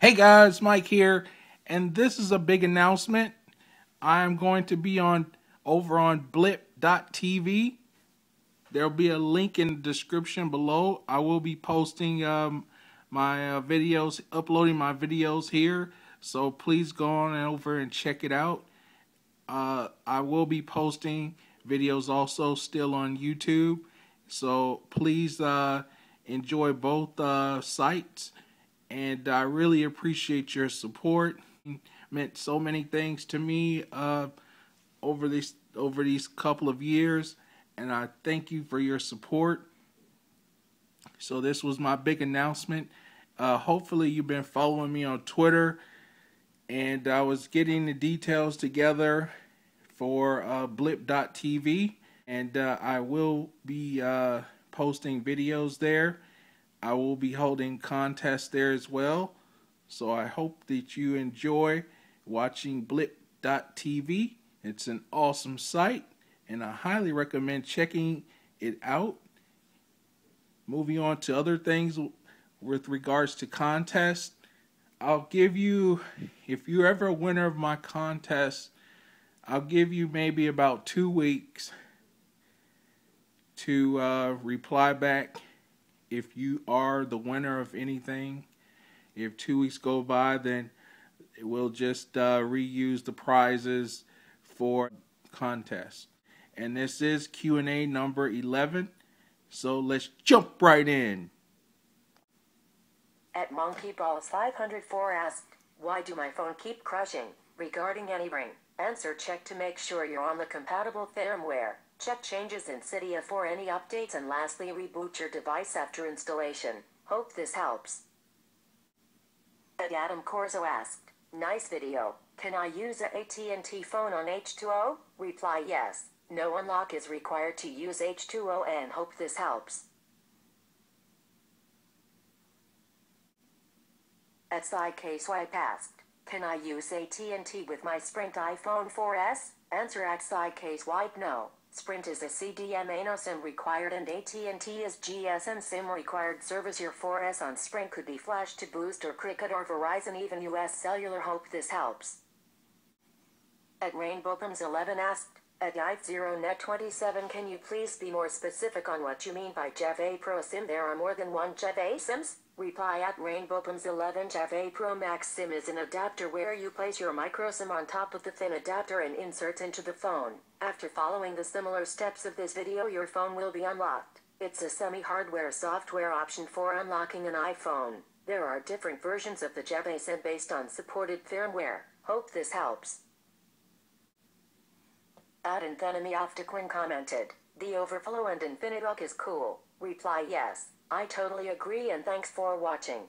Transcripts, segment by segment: Hey guys, Mike here, and this is a big announcement. I'm going to be over on blip.tv. There'll be a link in the description below. I will be posting my videos, uploading my videos here, so please go on over and check it out. I will be posting videos also still on YouTube, so please enjoy both sites. And I really appreciate your support. It meant so many things to me over these couple of years, and I thank you for your support. So this was my big announcement. Hopefully you've been following me on Twitter, and I was getting the details together for blip.tv, and I will be posting videos there. I will be holding contests there as well, so I hope that you enjoy watching blip.tv. It's an awesome site, and I highly recommend checking it out. Moving on to other things with regards to contests, I'll give you, if you're ever a winner of my contest, I'll give you maybe about 2 weeks to reply back. If you are the winner of anything, if 2 weeks go by, then we'll just reuse the prizes for contest. And this is Q&A number 11, so let's jump right in. At Monkey Ball 504 asked, why do my phone keep crashing? Regarding any ring, answer, check to make sure you're on the compatible firmware. Check changes in Cydia for any updates, and lastly, reboot your device after installation. Hope this helps. Adam Corso asked, nice video. Can I use an AT&T phone on H2O? Reply yes. No unlock is required to use H2O, and hope this helps. At Cykswipe asked, can I use AT&T with my Sprint iPhone4S? Answer at Cykswipe no. Sprint is a CDMA SIM required, and AT&T is GSM SIM required service. Your 4S on Sprint could be flashed to Boost or Cricket or Verizon, even US Cellular. Hope this helps. At Rainbowbums11 asked, at i0net27, can you please be more specific on what you mean by Jeff FA Pro SIM? There are more than one Jeff FA SIMs. Reply at Rainbowbums11. Jeff FA Pro Max SIM is an adapter where you place your micro SIM on top of the thin adapter and insert into the phone. After following the similar steps of this video, your phone will be unlocked. It's a semi-hardware software option for unlocking an iPhone. There are different versions of the Jeff FA SIM based on supported firmware. Hope this helps. Ad Infinity Optiquin commented, the overflow and infinite look is cool. Reply yes. I totally agree, and thanks for watching.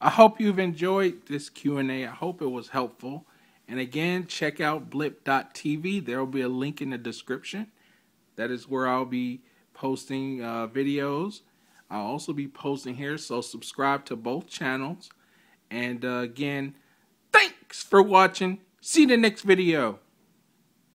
I hope you've enjoyed this Q&A. I hope it was helpful. And again, check out blip.tv. There will be a link in the description. That is where I'll be posting videos. I'll also be posting here, so subscribe to both channels. And again, thanks for watching. See you in the next video.